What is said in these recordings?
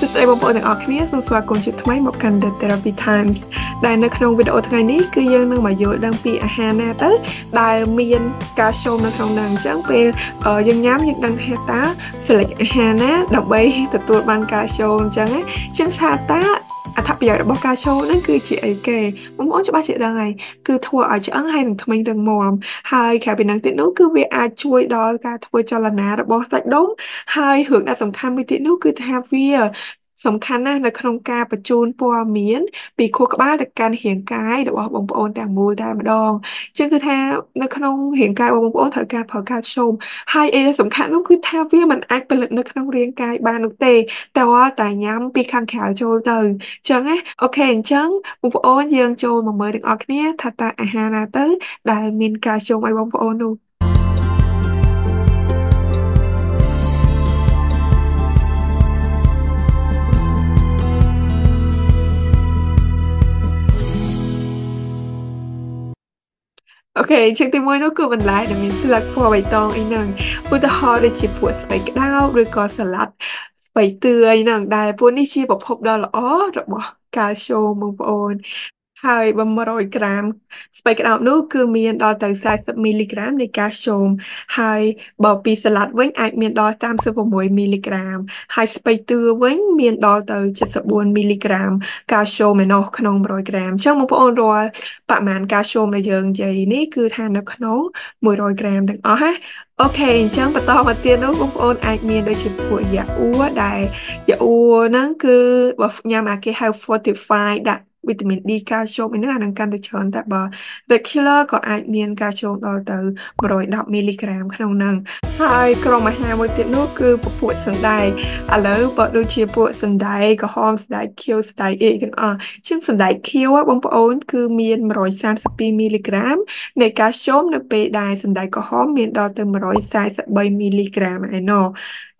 สวัสดีผู้ชมทั้งออกนี้ส่งสวัสดิ์คุณชิดทำไมบอกกัน The Therapy Times ได้ในขนมวิดีโอทั้งนี้คือยังนั่งมาโยดดังปีอาหารนาตึ๊ดได้มียันกาชมในขนมดังจังเป็นยังย้ำยังดังแฮตาเสลอาหารนะดับใบตัดตัวบันกาชมจังจังชาตาอัฐประโยชน์บอกกาชมนั่นคือจีไอเกย์มันมองจะบ้าจีดังไงคือทัวร์อาจจะอ้างให้หนึ่งทำไมดังมอมไฮแค่เป็นนังติโนคือเวอาช่วยดอการทัวร์จรณาบอกสักดมไฮเหงื่อสำคัญไปติโนคือแทบเวียสำคัญนะในโครงการประจูนปัวเมียนปีโคกับบ้านแต่การเหียงกายเดี๋ยวว่าบงปอนแต่งมูได้มาดองจึงคือแทบในขนมเหียงกายว่าบงปอนเถิดการเผาการชมไฮเอสำคัญนั่นคือแทบเวียมันแอคเป็นหลักในขนมเรียงกายบานนุเตแต่ว่าแต่ย้ำปีคังแขวโจเติร์จึงไงโอเคจึงบงปอนยังโจมาเมื่อดึงออกเนี่ยทัตตาอาหารนาเตอร์ได้มินการชมไอบงปอนดูโอเคเช็คติมวยนู้นคือมันไล่แต่มีสลัดผัวใบตองอีกหนึ่งพุทธฮอได้ชิบผัวใส่กระด้าวหรือกอสลัดใส่เตยหนังได้พวกนี้ชีบอกพบดอลอ๋อหรือบอกกาโชมงโอนไฮบัมรอยกรัมสไปกระด้าวนู้นคือมีดอลแต่30 มิลลิกรัมในกาโชมไฮบอกปีสลัดเว้นไอมีดอล36 มิลลิกรัมไฮสไปเตยเว้นมีดอลแต่74 มิลลิกรัมกาโชมนอขนม100 กรัมเชื่อมงโอนรอประมาณกาโชมในเยิงใหญ่นี่คือทานขนม100 กรัมดังอ๋อฮะโอเคจังปะตอมาเตียนนู้นโอนไอเมียนโดยฉิบหัวยาอ้วได้ยาอ้วนั่นคือแบบยามาเกะไฮ45ดักวิตามินดีกาโชมเป็นเนื้อหนังการติดเชื้อแต่บอเรคคิลเลอร์ก็ไอเมียนกาโชมต่อเติม100 มิลลิกรัมขนมนั่งไฮกรองมาแฮมเตียนนู้นคือปวดสันได้อะไรปวดดูเชียปวดสันได้ก็หอมสันได้เคี้ยวสันได้เองกันอ่ะซึ่งสันได้เคี้ยวว่าบางปอนคือเมียน132 มิลลิกรัมในกาโชมในเปได้สันได้ก็หอมเมียนต่อเติม132 มิลลิกรัมไอโน่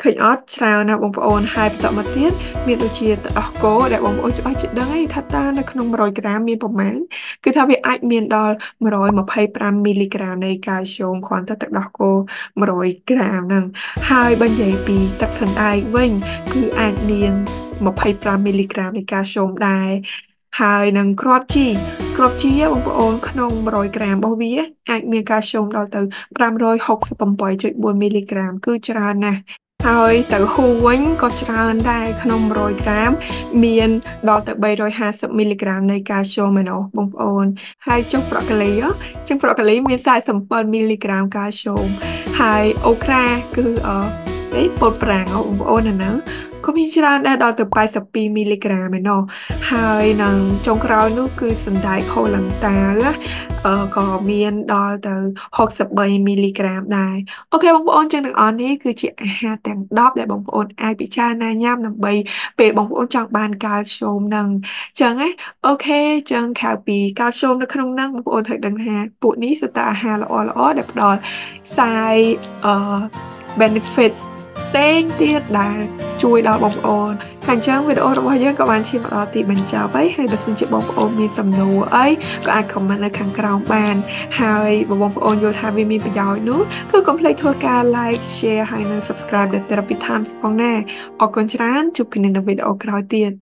เคยออดชาวนะบางปอนไฮปะตอมาเตียนเมียนดูเชียต่อโก้แต่บางปอนจะไปจะได้ทัตตาในขนม100 กรัมมีประมาณคือถ้าไปไอเมียนดอล125 มิลลิกรัมในกาโชมควอนเตอร์ตักดอกโก100 กรัมนั่งไฮบรรยายปีตักสันได้เว้นคือไอเมียน125 มิลลิกรัมในกาโชมได้ไฮนั่งครอบจีบองปอนขนม100 กรัมบอวีไอเมียนกาโชมดอลตัว360.8 มิลลิกรัมคือจรานะไฮแต่หูวังก็จะรันได้ขนม100 กรัมเมียนดอกแต่250 มิลลิกรัมในกาโชมนอบงโอนไฮจังฟรอกเลยจังฟรอกเลยมีสาย3 มิลลิกรัมกาโชมไฮโอคราคือได้ปวดแปลงเอาบงโอนนะเนอะก็มีจราได้ดอกแต่80 มิลลิกรัมเมนอไฮนังจงคราวนู้คือสันได้โคลังตาก็เมียนดอลแต่60 มิลลิกรัมได้โอเคบางคนจังหนึ่งอันนี้คือจีอาหารแต่งดอบแต่บางคนไอพิชานาย่ำหนังใบเปย์บางคนจังบานกาโชมหนังจังไงโอเคจังแขวปีกาโชมในขนมนั่งบางคนถึงดังแฮปุ่นนี้สตาร์ฮาร์ลออเด็บดอลไซเบนฟิตเต้งเตี้ยได้ช่วยดอลบางคนหันเชิงวิดีโอเราเยอะกับวันชิมเราติดบัญชีไว้ให้บัญชีจะบอกโอมีสำนูเอ้ยก็อาจคอมเมนต์ในขังกรองแบนหายบอกโอนโยธาไม่มีประโยชน์นู้คือคอมเพล็กทัวร์การไลค์แชร์ให้ใน subscribe The Therapy Times ของแน่ออกกำลังจุกในวิดีโอกราวเตียน